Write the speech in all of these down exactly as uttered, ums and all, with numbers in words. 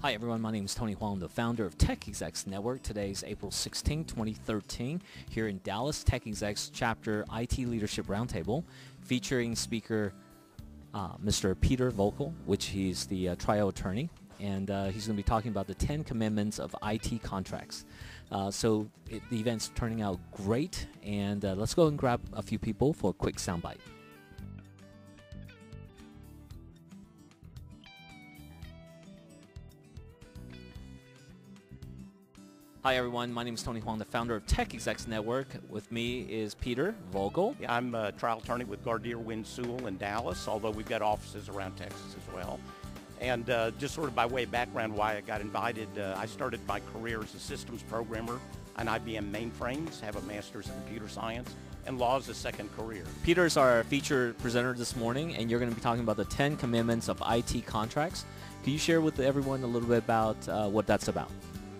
Hi everyone, my name is Tony Huang, the founder of Tech Execs Network. Today is April sixteenth, twenty thirteen, here in Dallas, Tech Execs Chapter I T Leadership Roundtable, featuring speaker uh, Mister Peter Vogel, which he's the uh, trial attorney, and uh, he's going to be talking about the ten commandments of I T contracts. Uh, so it, the event's turning out great, and uh, let's go and grab a few people for a quick soundbite. Hi everyone, my name is Tony Huang, the founder of Tech Execs Network. With me is Peter Vogel. Yeah, I'm a trial attorney with Gardner, Wynn, Sewell in Dallas, although we've got offices around Texas as well. And uh, just sort of by way of background why I got invited, uh, I started my career as a systems programmer on I B M mainframes, have a master's in computer science, and law is a second career. Peter's our featured presenter this morning, and you're going to be talking about the ten commandments of I T contracts. Can you share with everyone a little bit about uh, what that's about?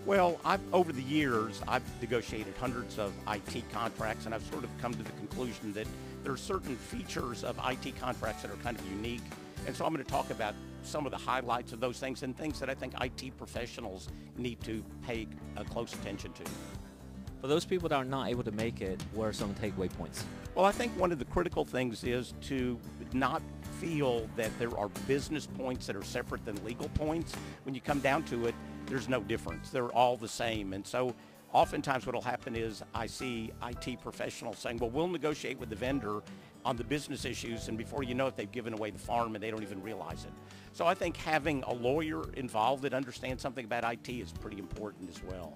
Well, I've, over the years, I've negotiated hundreds of I T contracts, and I've sort of come to the conclusion that there are certain features of I T contracts that are kind of unique. And so I'm going to talk about some of the highlights of those things and things that I think I T professionals need to pay uh, close attention to. For those people that are not able to make it, what are some takeaway points? Well, I think one of the critical things is to not feel that there are business points that are separate than legal points. When you come down to it, there's no difference. They're all the same. And so oftentimes what will happen is I see I T professionals saying, well, we'll negotiate with the vendor on the business issues, and before you know it, they've given away the farm and they don't even realize it. So I think having a lawyer involved that understands something about I T is pretty important as well.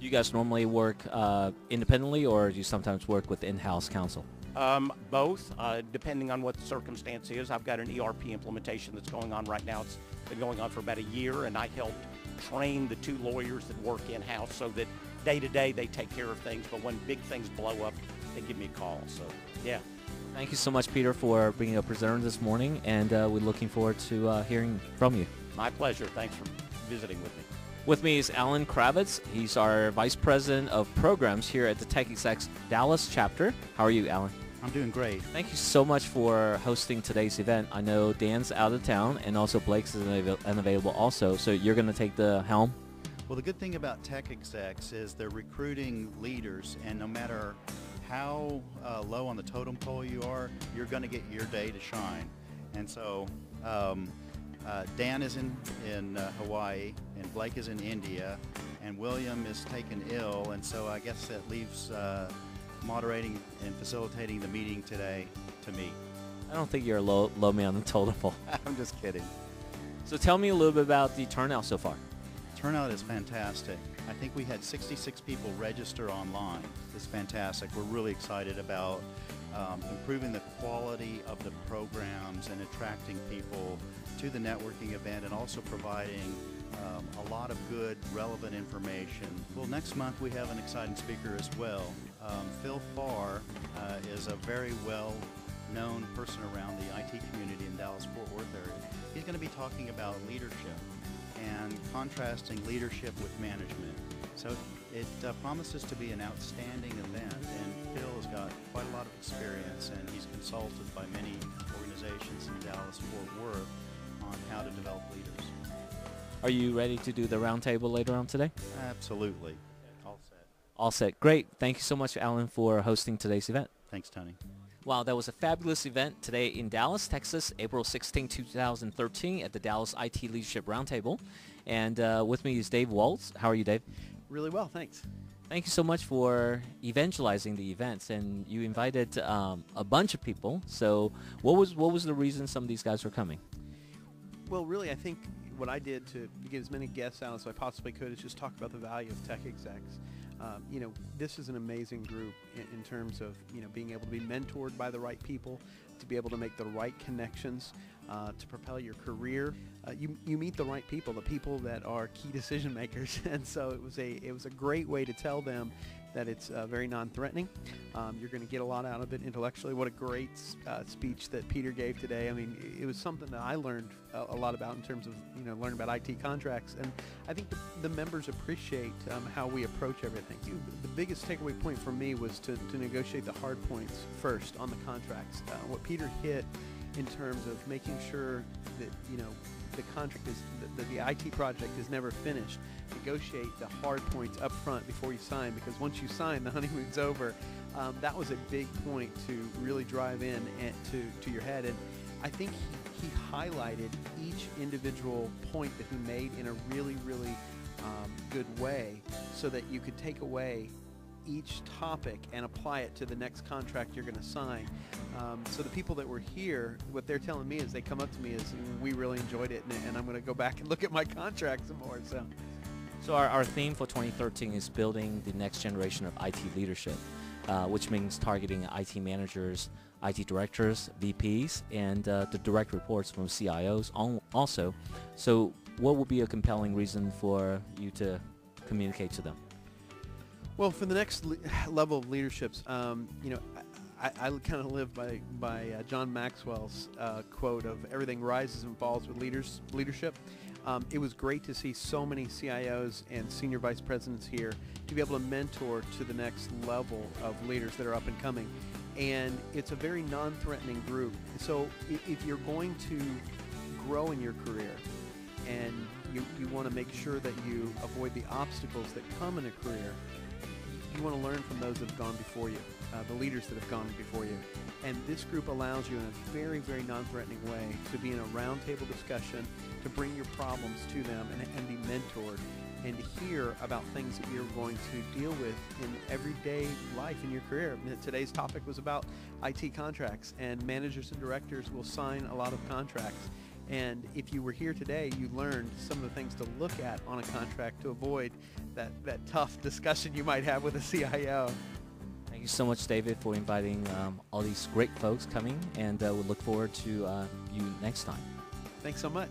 Do you guys normally work uh, independently, or do you sometimes work with in-house counsel? Um, both, uh, depending on what the circumstance is. I've got an E R P implementation that's going on right now. It's been going on for about a year, and I helped train the two lawyers that work in-house so that day to day they take care of things, but when big things blow up, they give me a call. So yeah, thank you so much, Peter, for bringing a presenter this morning, and uh, we're looking forward to uh, hearing from you. My pleasure. Thanks for visiting with me. With me is Alan Kravitz. He's our Vice President of Programs here at the Tech Execs Dallas chapter. How are you, Alan? I'm doing great. Thank you so much for hosting today's event. I know Dan's out of town, and also Blake's is unavailable also, so you're going to take the helm? Well, the good thing about Tech Execs is they're recruiting leaders, and no matter how uh, low on the totem pole you are, you're going to get your day to shine. And so um, uh, Dan is in, in uh, Hawaii, and Blake is in India, and William is taken ill, and so I guess that leaves uh, moderating and facilitating the meeting today to me. I don't think you're low, low me on the totem pole. I'm just kidding. So tell me a little bit about the turnout so far. Turnout is fantastic. I think we had sixty-six people register online. It's fantastic. We're really excited about um, improving the quality of the programs and attracting people to the networking event, and also providing um, a lot of good, relevant information. Well, next month we have an exciting speaker as well. Um, Phil Farr uh, is a very well-known person around the I T community in Dallas-Fort Worth area. He's going to be talking about leadership and contrasting leadership with management. So it uh, promises to be an outstanding event, and Phil has got quite a lot of experience, and he's consulted by many organizations in Dallas-Fort Worth on how to develop leaders. Are you ready to do the roundtable later on today? Absolutely. All set. Great. Thank you so much, Alan, for hosting today's event. Thanks, Tony. Wow, that was a fabulous event today in Dallas, Texas, April sixteenth, two thousand thirteen, at the Dallas I T Leadership Roundtable. And uh, with me is Dave Waltz. How are you, Dave? Really well, thanks. Thank you so much for evangelizing the events, and you invited um, a bunch of people. So what was, what was the reason some of these guys were coming? Well, really, I think what I did to get as many guests out as I possibly could is just talk about the value of Tech Execs. Um, you know, this is an amazing group in, in terms of, you know, being able to be mentored by the right people, to be able to make the right connections, uh, to propel your career. Uh, you, you meet the right people, the people that are key decision makers. And so it was a, it was a great way to tell them that it's uh, very non-threatening. Um, you're going to get a lot out of it intellectually. What a great uh, speech that Peter gave today. I mean, it was something that I learned a, a lot about in terms of, you know, learning about I T contracts. And I think the, the members appreciate um, how we approach everything. The biggest takeaway point for me was to, to negotiate the hard points first on the contracts. Uh, what Peter hit in terms of making sure that, you know, the contract is, the, the, the I T project is never finished. Negotiate the hard points up front before you sign, because once you sign, the honeymoon's over. Um, that was a big point to really drive in and to, to your head. And I think he, he highlighted each individual point that he made in a really, really um, good way, so that you could take away each topic and apply it to the next contract you're going to sign. Um, so the people that were here, what they're telling me is they come up to me is, we really enjoyed it, and, and I'm going to go back and look at my contract some more. So, so our, our theme for twenty thirteen is building the next generation of I T leadership, uh, which means targeting I T managers, I T directors, V Ps, and uh, the direct reports from C I Os on also. So what would be a compelling reason for you to communicate to them? Well, for the next le level of leaderships, um, you know, I, I kind of live by by uh, John Maxwell's uh, quote of "Everything rises and falls with leaders leadership." Um, it was great to see so many C I Os and senior vice presidents here to be able to mentor to the next level of leaders that are up and coming, and it's a very non-threatening group. So, if you're going to grow in your career, and you you want to make sure that you avoid the obstacles that come in a career, you want to learn from those that have gone before you, uh, the leaders that have gone before you. And this group allows you in a very, very non-threatening way to be in a roundtable discussion, to bring your problems to them and, and be mentored, and to hear about things that you're going to deal with in everyday life in your career. Today's topic was about I T contracts, and managers and directors will sign a lot of contracts. And if you were here today, you learned some of the things to look at on a contract to avoid that, that tough discussion you might have with a C I O. Thank you so much, David, for inviting um, all these great folks coming, and uh, we'll look forward to uh, you next time. Thanks so much.